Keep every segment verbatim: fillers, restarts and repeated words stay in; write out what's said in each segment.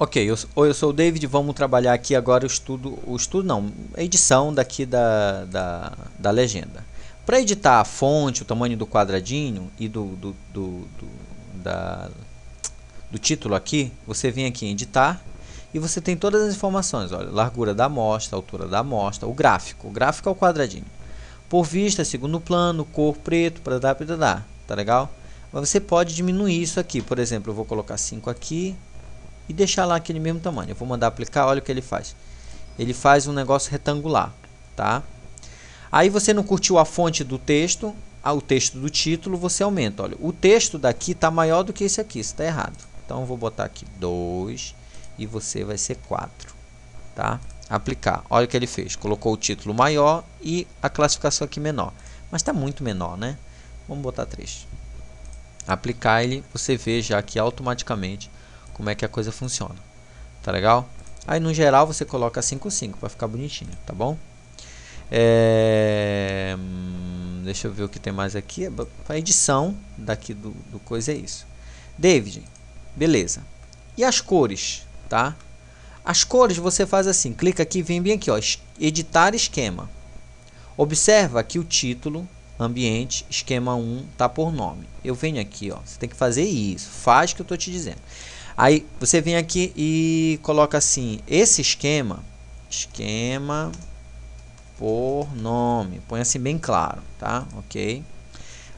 Ok, eu, oi, eu sou o David, vamos trabalhar aqui agora o estudo, o estudo não, a edição daqui da, da, da legenda. Para editar a fonte, o tamanho do quadradinho e do, do, do, do, da, do título aqui, você vem aqui em editar e você tem todas as informações, olha, largura da amostra, altura da amostra, o gráfico, o gráfico é o quadradinho. Por vista, segundo plano, cor, preto, para dar, para dar, tá legal? Mas você pode diminuir isso aqui, por exemplo, eu vou colocar cinco aqui. E deixar lá aquele mesmo tamanho. Eu vou mandar aplicar, olha o que ele faz. Ele faz um negócio retangular, tá? Aí você não curtiu a fonte do texto, o texto do título, você aumenta. Olha, o texto daqui tá maior do que esse aqui, isso tá errado. Então eu vou botar aqui dois e você vai ser quatro, tá? Aplicar, olha o que ele fez. Colocou o título maior e a classificação aqui menor. Mas tá muito menor, né? Vamos botar três. Aplicar ele, você vê já que automaticamente como é que a coisa funciona, tá legal? Aí no geral você coloca cinco cinco para ficar bonitinho, tá bom? É... deixa eu ver o que tem mais aqui. A edição daqui do, do coisa é isso. David, beleza. E as cores, tá? As cores você faz assim, clica aqui, vem bem aqui, ó, editar esquema. Observa que o título, ambiente, esquema um, tá por nome. Eu venho aqui, ó, você tem que fazer isso, faz o que eu tô te dizendo. Aí você vem aqui e coloca assim, esse esquema, esquema por nome, põe assim bem claro, tá? Ok.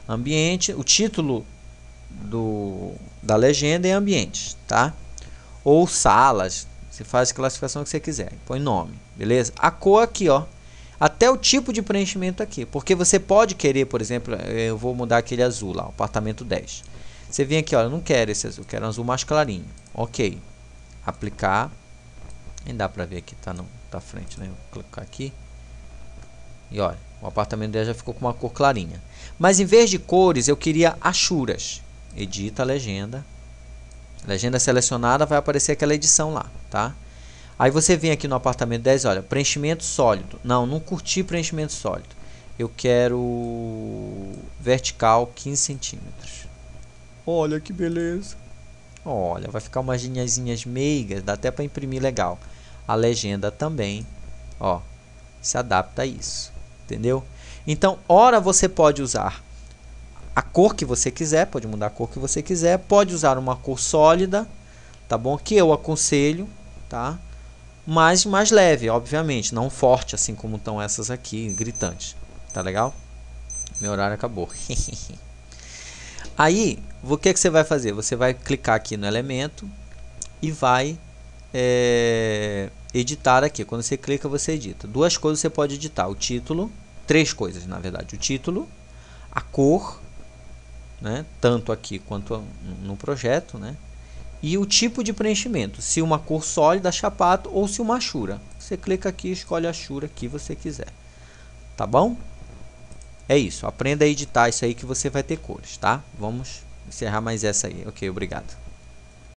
Ambiente, o título do, da legenda é ambiente, tá? Ou salas, você faz a classificação que você quiser, põe nome, beleza? A cor aqui, ó, até o tipo de preenchimento aqui, porque você pode querer, por exemplo, eu vou mudar aquele azul lá, apartamento dez. Você vem aqui, olha, não quero esse azul, quero um azul mais clarinho. Ok. Aplicar. Nem dá pra ver aqui, tá na tá frente, né? Vou clicar aqui. E olha, o apartamento dela já ficou com uma cor clarinha. Mas em vez de cores, eu queria achuras. Edita a legenda. Legenda selecionada, vai aparecer aquela edição lá, tá? Aí você vem aqui no apartamento dez, olha, preenchimento sólido. Não, não curti preenchimento sólido. Eu quero vertical quinze centímetros. Olha que beleza. Olha, vai ficar umas linhazinhas meigas. Dá até para imprimir legal. A legenda também, ó, se adapta a isso. Entendeu? Então, ora você pode usar a cor que você quiser. Pode mudar a cor que você quiser. Pode usar uma cor sólida, tá bom? Que eu aconselho, tá? Mas mais leve, obviamente. Não forte, assim como estão essas aqui, gritantes. Tá legal? Meu horário acabou. Aí, o que, é que você vai fazer? Você vai clicar aqui no elemento e vai é, editar aqui. Quando você clica, você edita. Duas coisas você pode editar. O título, três coisas, na verdade. O título, a cor, né? Tanto aqui quanto no projeto, né? E o tipo de preenchimento. Se uma cor sólida, chapato ou se uma achura. Você clica aqui e escolhe a achura que você quiser. Tá bom? É isso, aprenda a editar isso aí que você vai ter cores, tá? Vamos encerrar mais essa aí. Ok, obrigado.